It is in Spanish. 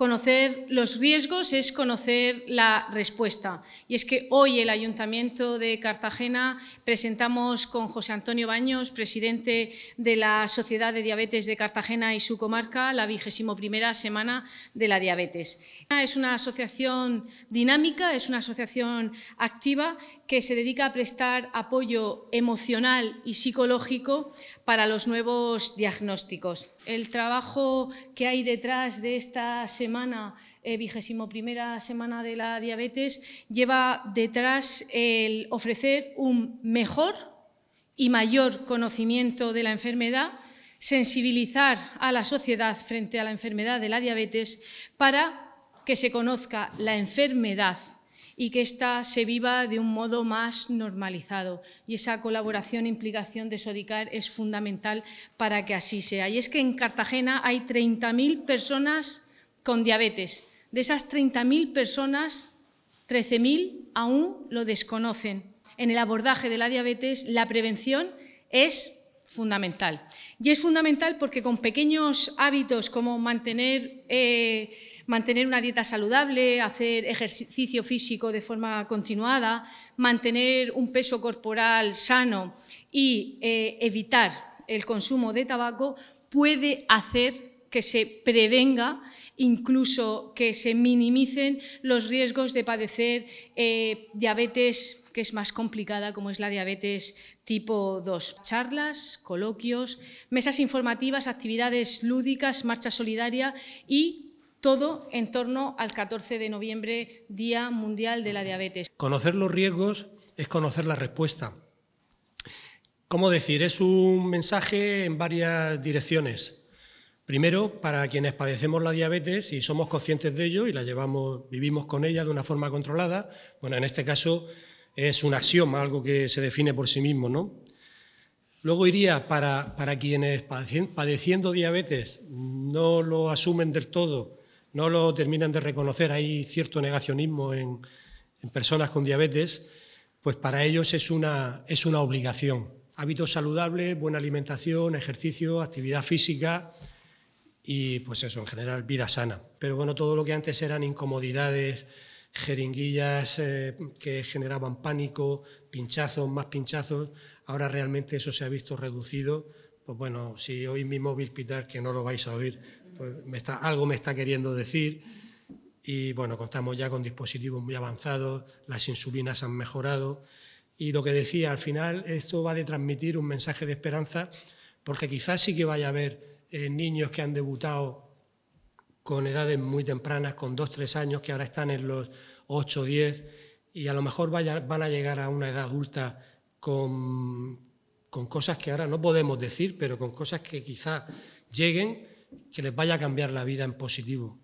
Conocer los riesgos es conocer la respuesta. Y es que hoy el Ayuntamiento de Cartagena presentamos con José Antonio Baños, presidente de la Sociedad de Diabetes de Cartagena y su comarca, la 21ª Semana de la Diabetes. Es una asociación dinámica, es una asociación activa que se dedica a prestar apoyo emocional y psicológico para los nuevos diagnósticos. El trabajo que hay detrás de esta semana, 21ª Semana de la Diabetes, lleva detrás el ofrecer un mejor y mayor conocimiento de la enfermedad, sensibilizar a la sociedad frente a la enfermedad de la diabetes para que se conozca la enfermedad y que ésta se viva de un modo más normalizado. Y esa colaboración e implicación de SODICAR es fundamental para que así sea. Y es que en Cartagena hay 30.000 personas con diabetes. De esas 30.000 personas, 13.000 aún lo desconocen. En el abordaje de la diabetes, la prevención es fundamental. Y es fundamental porque con pequeños hábitos como mantener una dieta saludable, hacer ejercicio físico de forma continuada, mantener un peso corporal sano y evitar el consumo de tabaco puede hacer que se prevenga, incluso que se minimicen los riesgos de padecer diabetes, que es más complicada, como es la diabetes tipo 2. Charlas, coloquios, mesas informativas, actividades lúdicas, marcha solidaria y todo en torno al 14 de noviembre, Día Mundial de la Diabetes. Conocer los riesgos es conocer la respuesta. ¿Cómo decir? Es un mensaje en varias direcciones. Primero, para quienes padecemos la diabetes y somos conscientes de ello y la vivimos con ella de una forma controlada. Bueno, en este caso es un axioma, algo que se define por sí mismo, ¿no? Luego iría para quienes padeciendo diabetes no lo asumen del todo, no lo terminan de reconocer, hay cierto negacionismo en personas con diabetes, pues para ellos es una obligación. Hábitos saludables, buena alimentación, ejercicio, actividad física y pues eso, en general, vida sana. Pero bueno, todo lo que antes eran incomodidades, jeringuillas que generaban pánico, pinchazos, más pinchazos, ahora realmente eso se ha visto reducido. Pues bueno, si oís mi móvil pitar, que no lo vais a oír, pues algo me está queriendo decir. Y bueno, contamos ya con dispositivos muy avanzados, las insulinas han mejorado. Y lo que decía, al final esto va a transmitir un mensaje de esperanza, porque quizás sí que vaya a haber niños que han debutado con edades muy tempranas, con 2 o 3 años, que ahora están en los 8 o 10, y a lo mejor van a llegar a una edad adulta con cosas que ahora no podemos decir, pero con cosas que quizá lleguen, que les vaya a cambiar la vida en positivo.